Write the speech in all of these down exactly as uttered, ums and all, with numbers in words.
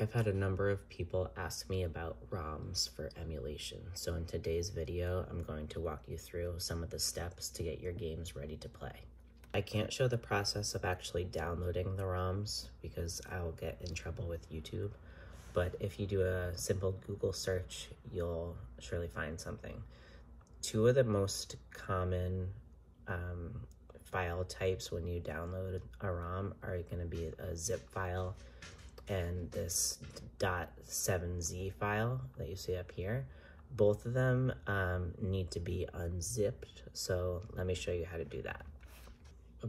I've had a number of people ask me about ROMs for emulation, so in today's video, I'm going to walk you through some of the steps to get your games ready to play. I can't show the process of actually downloading the ROMs because I'll get in trouble with YouTube, but if you do a simple Google search, you'll surely find something. Two of the most common um, file types when you download a ROM are going to be a zip file and this .seven Z file that you see up here. Both of them um, need to be unzipped, so let me show you how to do that.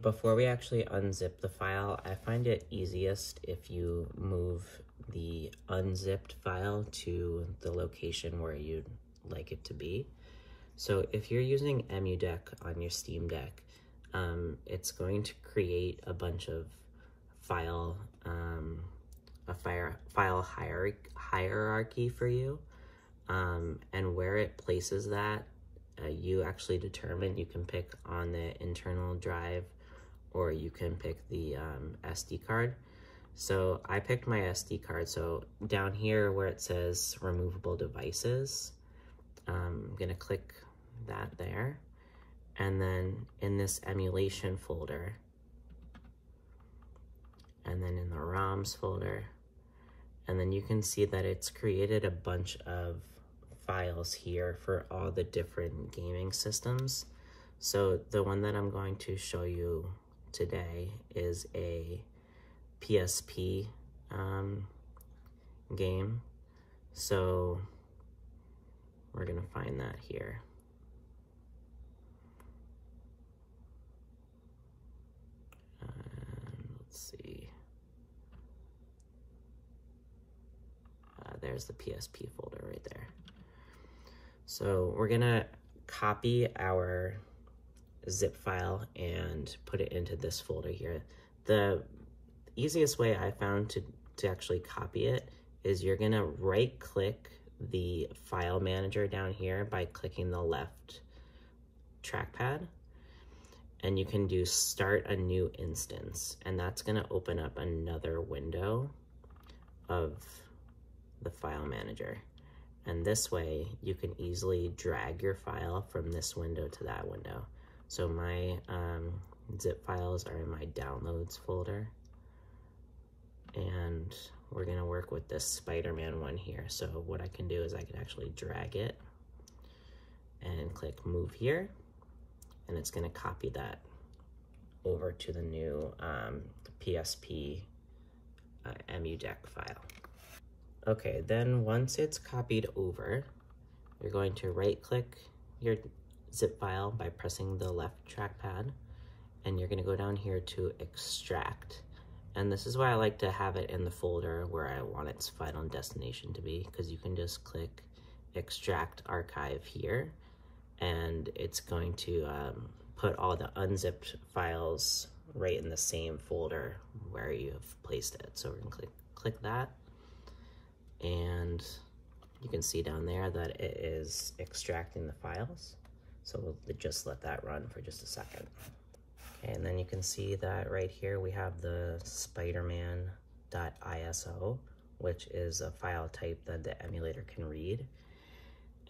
Before we actually unzip the file, I find it easiest if you move the unzipped file to the location where you'd like it to be. So if you're using EmuDeck on your Steam Deck, um, it's going to create a bunch of file um, a fire, file hier hierarchy for you, um, and where it places that, uh, you actually determine. You can pick on the internal drive, or you can pick the um, S D card. So I picked my S D card, so down here where it says removable devices, um, I'm gonna click that there, and then in this emulation folder, and then in the ROMs folder, and then you can see that it's created a bunch of files here for all the different gaming systems. So the one that I'm going to show you today is a P S P um, game. So we're gonna find that here. Um, let's see. Uh, there's the P S P folder right there. So we're gonna copy our zip file and put it into this folder here. The easiest way I found to, to actually copy it is you're gonna right click the file manager down here by clicking the left trackpad, and you can do start a new instance, and that's gonna open up another window of the file manager. And this way you can easily drag your file from this window to that window. So my um, zip files are in my downloads folder, and we're gonna work with this Spider-Man one here. So what I can do is I can actually drag it and click move here, and it's gonna copy that over to the new um, P S P uh, EmuDeck file. Okay, then once it's copied over, you're going to right click your zip file by pressing the left trackpad, and you're gonna go down here to extract. And this is why I like to have it in the folder where I want its final destination to be, because you can just click extract archive here, and it's going to um, put all the unzipped files right in the same folder where you've placed it. So we're gonna click, click that, and you can see down there that it is extracting the files. So we'll just let that run for just a second. Okay, and then you can see that right here we have the Spider-Man dot I S O, which is a file type that the emulator can read.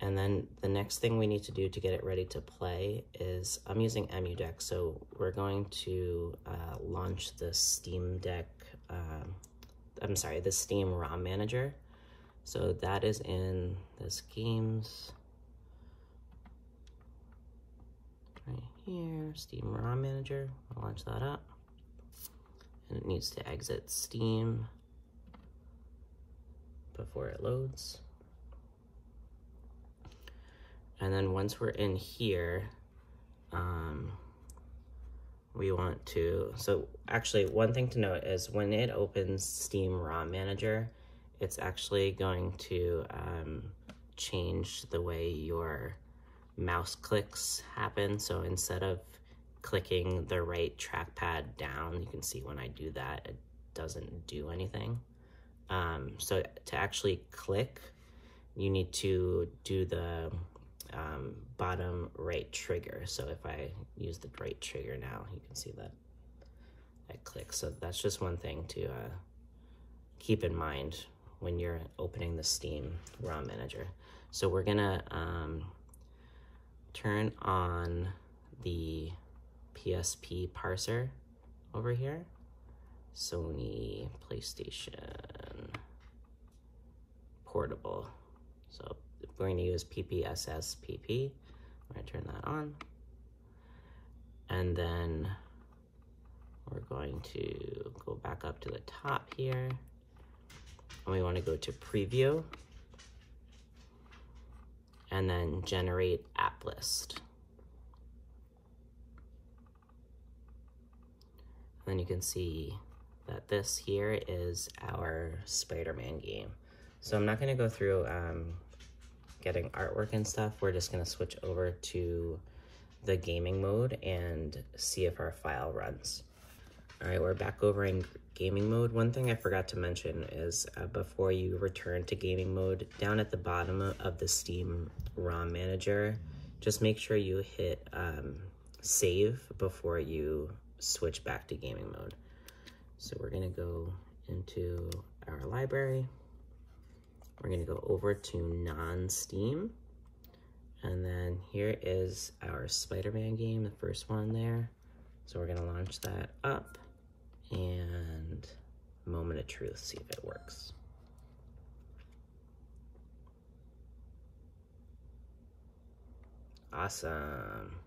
And then the next thing we need to do to get it ready to play is, I'm using EmuDeck, so we're going to uh, launch the Steam Deck, um, I'm sorry, the Steam ROM Manager. So that is in this games, right here, Steam ROM Manager. I'll launch that up. And it needs to exit Steam before it loads. And then once we're in here, um, we want to, so actually one thing to note is when it opens Steam ROM Manager, it's actually going to um, change the way your mouse clicks happen. So instead of clicking the right trackpad down, you can see when I do that, it doesn't do anything. Um, so to actually click, you need to do the um, bottom right trigger. So if I use the right trigger now, you can see that I click. So that's just one thing to uh, keep in mind when you're opening the Steam ROM Manager. So we're gonna um, turn on the P S P parser over here. Sony PlayStation Portable. So we're going to use P P S S P P. I'm going to turn that on. And then we're going to go back up to the top here. And we want to go to Preview. And then Generate App List. And then you can see that this here is our Spider-Man game. So I'm not going to go through um, getting artwork and stuff. We're just going to switch over to the gaming mode and see if our file runs. All right, we're back over in gaming mode. One thing I forgot to mention is uh, before you return to gaming mode, down at the bottom of the Steam ROM Manager, just make sure you hit um, save before you switch back to gaming mode. So we're gonna go into our library. We're gonna go over to non-Steam. And then here is our Spider-Man game, the first one there. So we're gonna launch that up and moment of truth, see if it works. Awesome.